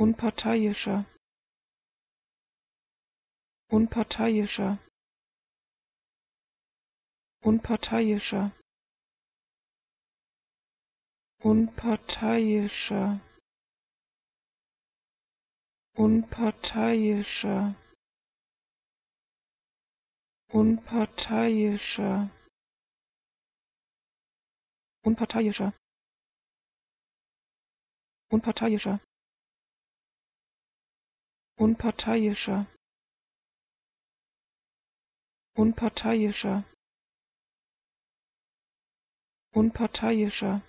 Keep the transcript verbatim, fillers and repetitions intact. Unparteiischer. Unparteiischer. Unparteiischer. Unparteiischer. Unparteiischer. Unparteiischer. Unparteiischer. Unparteiischer. Unparteiischer. Unparteiischer. Unparteiischer.